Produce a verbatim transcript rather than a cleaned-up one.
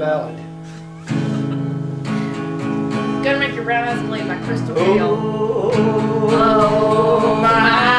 ballad. Gonna make your brown eyes and leave by Crystal Hill. Oh, oh, oh, oh my.